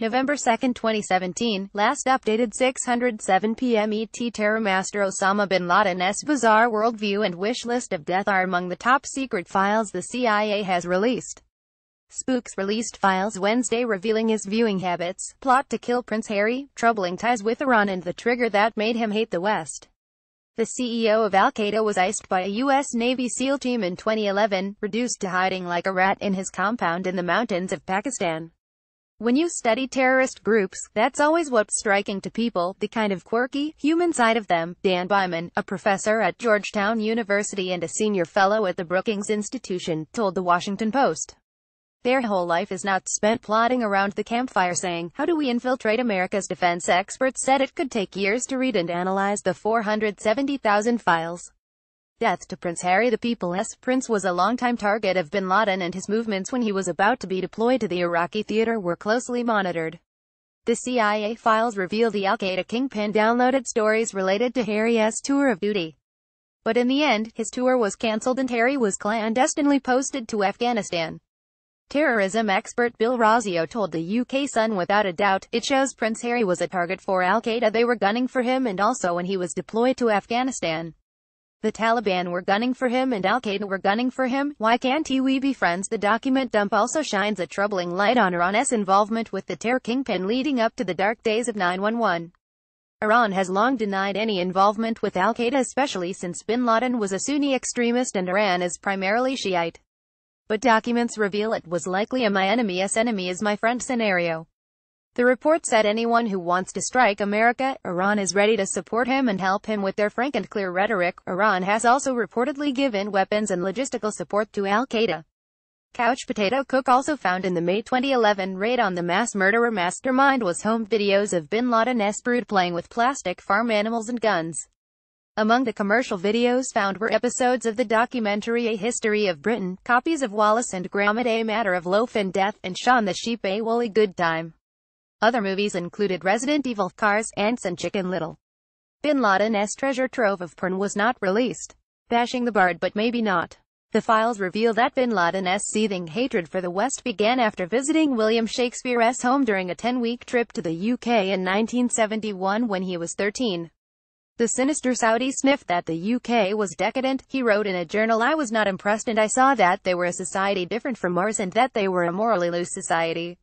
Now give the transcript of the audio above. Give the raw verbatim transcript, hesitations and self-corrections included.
November second twenty seventeen, last updated six oh seven p m E T. Terror master Osama bin Laden's bizarre worldview and wish list of death are among the top secret files the C I A has released. Spooks released files Wednesday revealing his viewing habits, plot to kill Prince Harry, troubling ties with Iran and the trigger that made him hate the West. The C E O of Al-Qaeda was iced by a U S Navy SEAL team in twenty eleven, reduced to hiding like a rat in his compound in the mountains of Pakistan. When you study terrorist groups, that's always what's striking to people, the kind of quirky, human side of them. Dan Byman, a professor at Georgetown University and a senior fellow at the Brookings Institution, told The Washington Post. Their whole life is not spent plotting around the campfire saying, how do we infiltrate America's defense? Experts said it could take years to read and analyze the four hundred seventy thousand files. Death to Prince Harry. The people's prince was a longtime target of bin Laden, and his movements when he was about to be deployed to the Iraqi theater were closely monitored. The C I A files reveal the Al-Qaeda kingpin downloaded stories related to Harry's tour of duty. But in the end, his tour was cancelled and Harry was clandestinely posted to Afghanistan. Terrorism expert Bill Razio told the U K Sun, without a doubt, it shows Prince Harry was a target for Al-Qaeda. They were gunning for him, and also when he was deployed to Afghanistan. The Taliban were gunning for him and Al-Qaeda were gunning for him. Why can't we be friends? The document dump also shines a troubling light on Iran's involvement with the terror kingpin leading up to the dark days of nine one one. Iran has long denied any involvement with Al-Qaeda, especially since bin Laden was a Sunni extremist and Iran is primarily Shiite. But documents reveal it was likely a my enemy's enemy is my friend scenario. The report said anyone who wants to strike America, Iran is ready to support him and help him with their frank and clear rhetoric. Iran has also reportedly given weapons and logistical support to Al-Qaeda. Couch potato cook also found in the May twenty eleven raid on the mass murderer mastermind was home videos of bin Laden's brood playing with plastic farm animals and guns. Among the commercial videos found were episodes of the documentary A History of Britain, copies of Wallace and Gromit: A Matter of Loaf and Death, and Shaun the Sheep: A Woolly Good Time. Other movies included Resident Evil, Cars, Ants and Chicken Little. Bin Laden's treasure trove of porn was not released. Bashing the Bard, but maybe not. The files reveal that bin Laden's seething hatred for the West began after visiting William Shakespeare's home during a ten-week trip to the U K in nineteen seventy-one when he was thirteen. The sinister Saudi sniffed that the U K was decadent. He wrote in a journal, I was not impressed, and I saw that they were a society different from ours and that they were a morally loose society.